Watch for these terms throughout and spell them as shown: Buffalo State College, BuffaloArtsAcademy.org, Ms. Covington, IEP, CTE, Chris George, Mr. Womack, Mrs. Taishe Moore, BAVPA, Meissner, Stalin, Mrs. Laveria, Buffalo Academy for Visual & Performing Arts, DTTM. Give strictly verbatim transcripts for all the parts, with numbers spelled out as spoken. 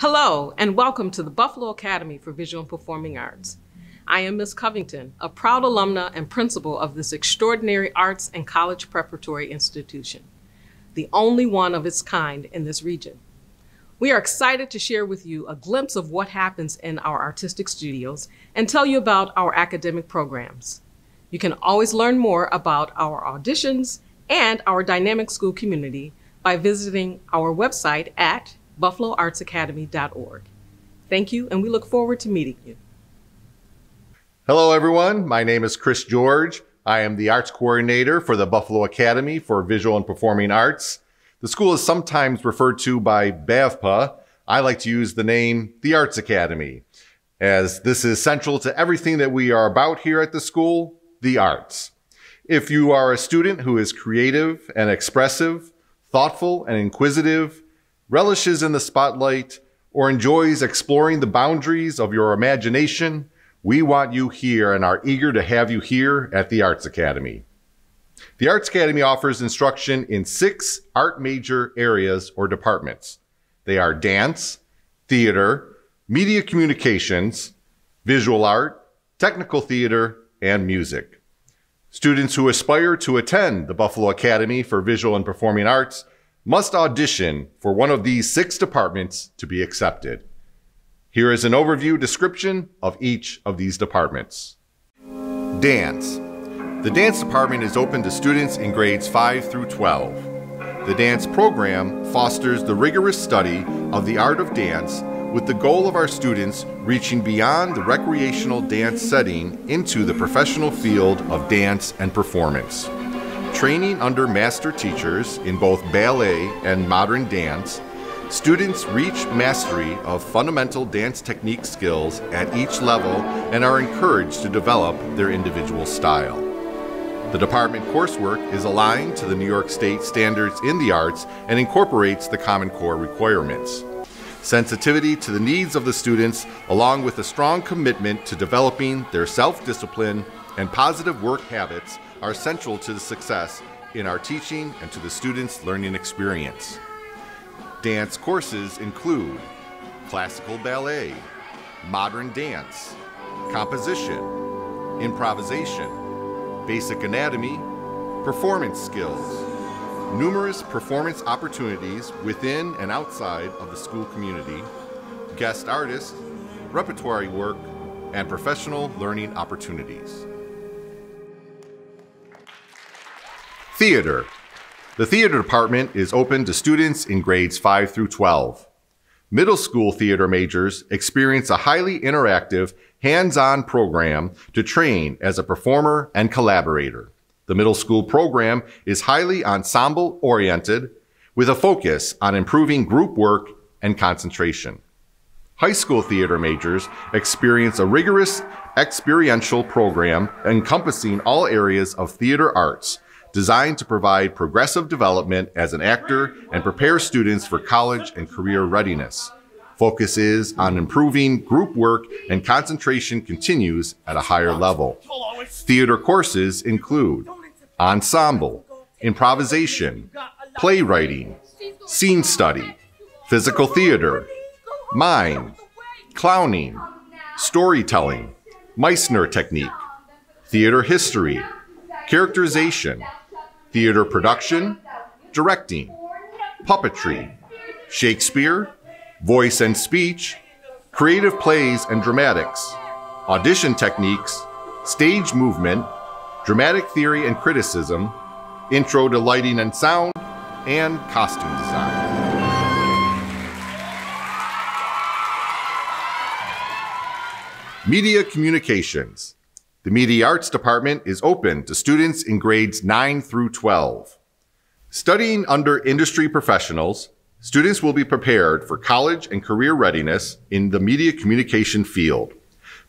Hello, and welcome to the Buffalo Academy for Visual and Performing Arts. I am Miz Covington, a proud alumna and principal of this extraordinary arts and college preparatory institution, the only one of its kind in this region. We are excited to share with you a glimpse of what happens in our artistic studios and tell you about our academic programs. You can always learn more about our auditions and our dynamic school community by visiting our website at Buffalo Arts Academy dot org. Thank you, and we look forward to meeting you. Hello, everyone. My name is Chris George. I am the Arts Coordinator for the Buffalo Academy for Visual and Performing Arts. The school is sometimes referred to by B A V P A. I like to use the name the Arts Academy, as this is central to everything that we are about here at the school, the arts. If you are a student who is creative and expressive, thoughtful and inquisitive, relishes in the spotlight, or enjoys exploring the boundaries of your imagination, we want you here and are eager to have you here at the Arts Academy. The Arts Academy offers instruction in six art major areas or departments. They are dance, theater, media communications, visual art, technical theater, and music. Students who aspire to attend the Buffalo Academy for Visual and Performing Arts must audition for one of these six departments to be accepted. Here is an overview description of each of these departments. Dance. The dance department is open to students in grades five through twelve. The dance program fosters the rigorous study of the art of dance with the goal of our students reaching beyond the recreational dance setting into the professional field of dance and performance. Training under master teachers in both ballet and modern dance, students reach mastery of fundamental dance technique skills at each level and are encouraged to develop their individual style. The department coursework is aligned to the New York State standards in the arts and incorporates the Common Core requirements. Sensitivity to the needs of the students, along with a strong commitment to developing their self-discipline and positive work habits, are central to the success in our teaching and to the students' learning experience. Dance courses include classical ballet, modern dance, composition, improvisation, basic anatomy, performance skills, numerous performance opportunities within and outside of the school community, guest artists, repertory work, and professional learning opportunities. Theater. The theater department is open to students in grades five through twelve. Middle school theater majors experience a highly interactive, hands-on program to train as a performer and collaborator. The middle school program is highly ensemble-oriented with a focus on improving group work and concentration. High school theater majors experience a rigorous experiential program encompassing all areas of theater arts, designed to provide progressive development as an actor and prepare students for college and career readiness. Focus is on improving group work and concentration continues at a higher level. Theater courses include ensemble, improvisation, playwriting, scene study, physical theater, mime, clowning, storytelling, Meissner technique, theater history, characterization, theater production, directing, puppetry, Shakespeare, voice and speech, creative plays and dramatics, audition techniques, stage movement, dramatic theory and criticism, intro to lighting and sound, and costume design. Media communications. The Media Arts Department is open to students in grades nine through twelve. Studying under industry professionals, students will be prepared for college and career readiness in the media communication field,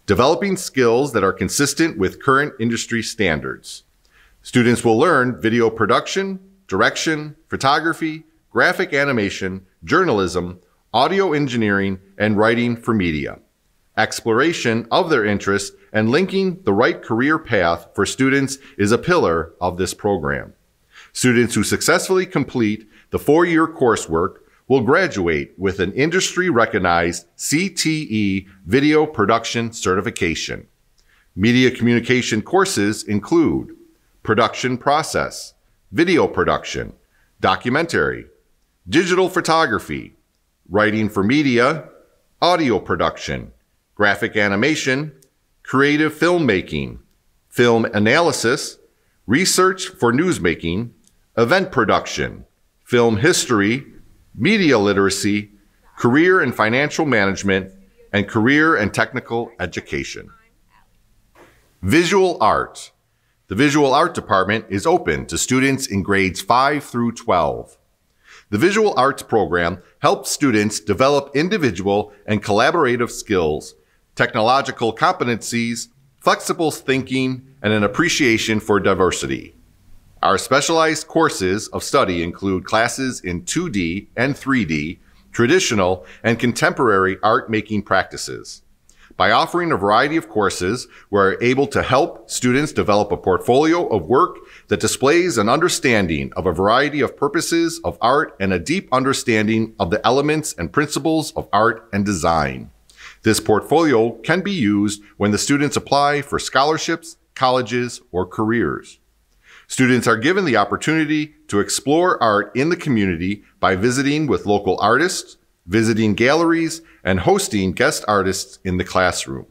developing skills that are consistent with current industry standards. Students will learn video production, direction, photography, graphic animation, journalism, audio engineering, and writing for media. Exploration of their interests and linking the right career path for students is a pillar of this program. Students who successfully complete the four-year coursework will graduate with an industry-recognized C T E video production certification. Media communication courses include production process, video production, documentary, digital photography, writing for media, audio production, graphic animation, creative filmmaking, film analysis, research for newsmaking, event production, film history, media literacy, career and financial management, and career and technical education. Visual art. The visual art department is open to students in grades five through twelve. The visual arts program helps students develop individual and collaborative skills, technological competencies, flexible thinking, and an appreciation for diversity. Our specialized courses of study include classes in two D and three D, traditional and contemporary art-making practices. By offering a variety of courses, we're able to help students develop a portfolio of work that displays an understanding of a variety of purposes of art and a deep understanding of the elements and principles of art and design. This portfolio can be used when the students apply for scholarships, colleges, or careers. Students are given the opportunity to explore art in the community by visiting with local artists, visiting galleries, and hosting guest artists in the classroom.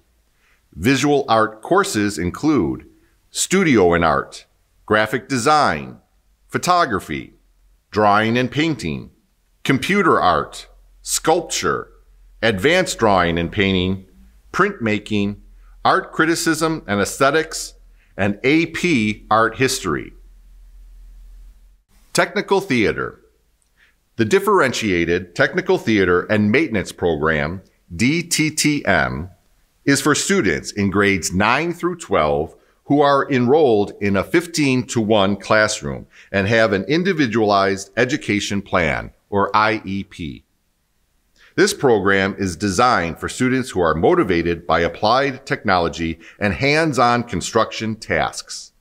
Visual art courses include studio and art, graphic design, photography, drawing and painting, computer art, sculpture, advanced drawing and painting, printmaking, art criticism and aesthetics, and A P Art History. Technical Theater. The Differentiated Technical Theater and Maintenance Program, D T T M, is for students in grades nine through twelve who are enrolled in a fifteen to one classroom and have an Individualized Education Plan, or I E P. This program is designed for students who are motivated by applied technology and hands-on construction tasks.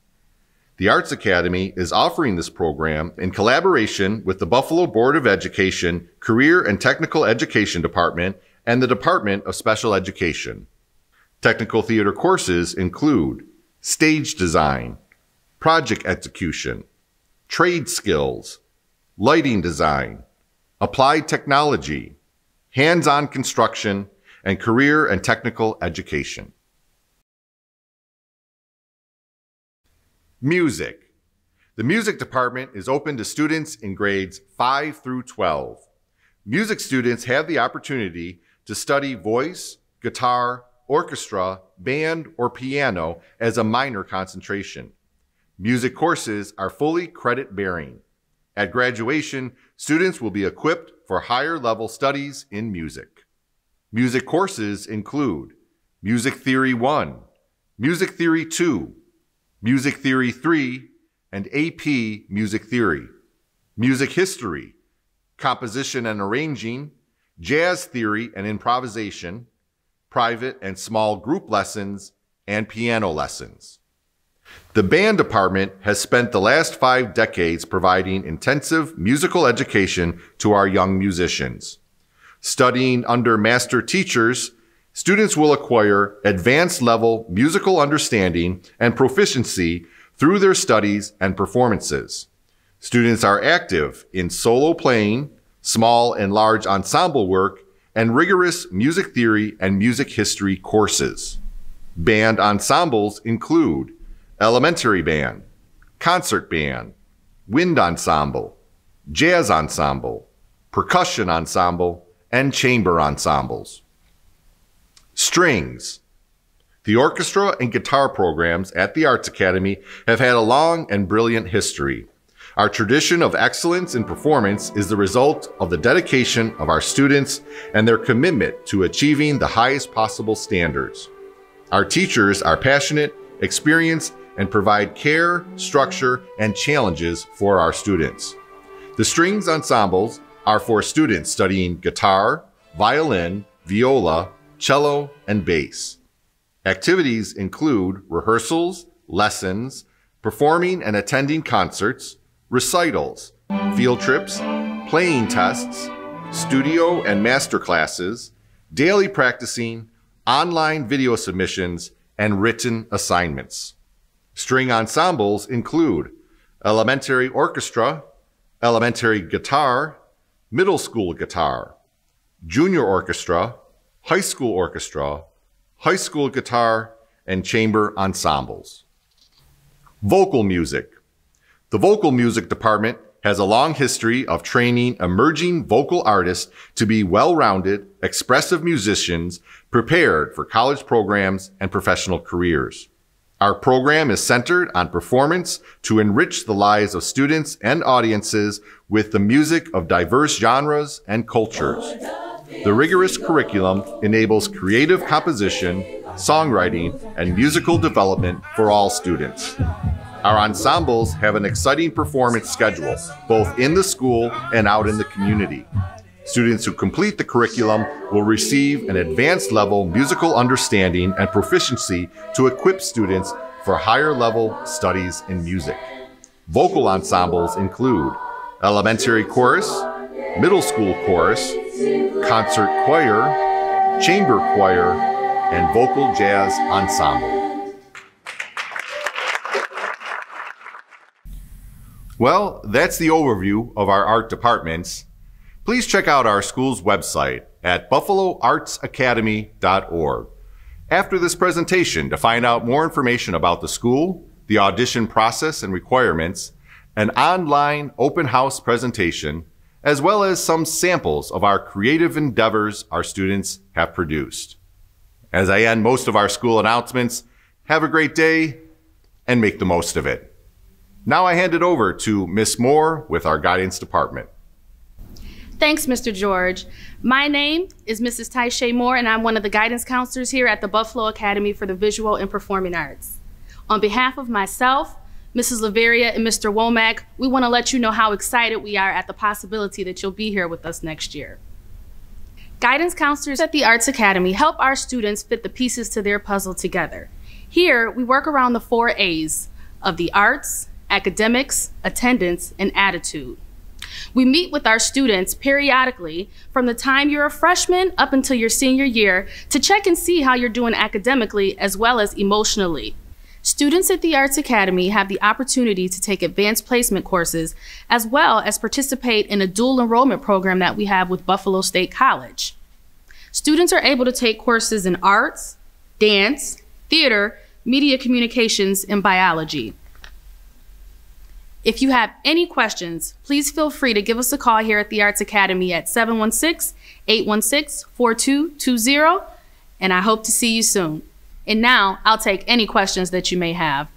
The Arts Academy is offering this program in collaboration with the Buffalo Board of Education, Career and Technical Education Department, and the Department of Special Education. Technical theater courses include stage design, project execution, trade skills, lighting design, applied technology, hands-on construction, and career and technical education. Music. The music department is open to students in grades five through twelve. Music students have the opportunity to study voice, guitar, orchestra, band, or piano as a minor concentration. Music courses are fully credit-bearing. At graduation, students will be equipped for higher-level studies in music. Music courses include Music Theory one, Music Theory two, Music Theory three, and A P Music Theory, Music History, Composition and Arranging, Jazz Theory and Improvisation, Private and Small Group Lessons, and Piano Lessons. The band department has spent the last five decades providing intensive musical education to our young musicians. Studying under master teachers, students will acquire advanced-level musical understanding and proficiency through their studies and performances. Students are active in solo playing, small and large ensemble work, and rigorous music theory and music history courses. Band ensembles include elementary band, concert band, wind ensemble, jazz ensemble, percussion ensemble, and chamber ensembles. Strings. The orchestra and guitar programs at the Arts Academy have had a long and brilliant history. Our tradition of excellence in performance is the result of the dedication of our students and their commitment to achieving the highest possible standards. Our teachers are passionate, experienced, and provide care, structure, and challenges for our students. The strings ensembles are for students studying guitar, violin, viola, cello, and bass. Activities include rehearsals, lessons, performing and attending concerts, recitals, field trips, playing tests, studio and master classes, daily practicing, online video submissions, and written assignments. String ensembles include elementary orchestra, elementary guitar, middle school guitar, junior orchestra, high school orchestra, high school guitar, and chamber ensembles. Vocal music. The vocal music department has a long history of training emerging vocal artists to be well-rounded, expressive musicians prepared for college programs and professional careers. Our program is centered on performance to enrich the lives of students and audiences with the music of diverse genres and cultures. The rigorous curriculum enables creative composition, songwriting, and musical development for all students. Our ensembles have an exciting performance schedule, both in the school and out in the community. Students who complete the curriculum will receive an advanced level musical understanding and proficiency to equip students for higher level studies in music. Vocal ensembles include elementary chorus, middle school chorus, concert choir, chamber choir, and vocal jazz ensemble. Well, that's the overview of our art departments. Please check out our school's website at Buffalo Arts Academy dot org after this presentation to find out more information about the school, the audition process and requirements, an online open house presentation, as well as some samples of our creative endeavors our students have produced. As I end most of our school announcements, have a great day and make the most of it. Now I hand it over to Miz Moore with our guidance department. Thanks, Mister George. My name is Missus Taishe Moore, and I'm one of the guidance counselors here at the Buffalo Academy for the Visual and Performing Arts. On behalf of myself, Missus Laveria, and Mister Womack, we want to let you know how excited we are at the possibility that you'll be here with us next year. Guidance counselors at the Arts Academy help our students fit the pieces to their puzzle together. Here, we work around the four A's of the arts, academics, attendance, and attitude. We meet with our students periodically from the time you're a freshman up until your senior year to check and see how you're doing academically as well as emotionally. Students at the Arts Academy have the opportunity to take advanced placement courses as well as participate in a dual enrollment program that we have with Buffalo State College. Students are able to take courses in arts, dance, theater, media communications, and biology. If you have any questions, please feel free to give us a call here at the Arts Academy at seven one six, eight one six, four two two zero, and I hope to see you soon. And now, I'll take any questions that you may have.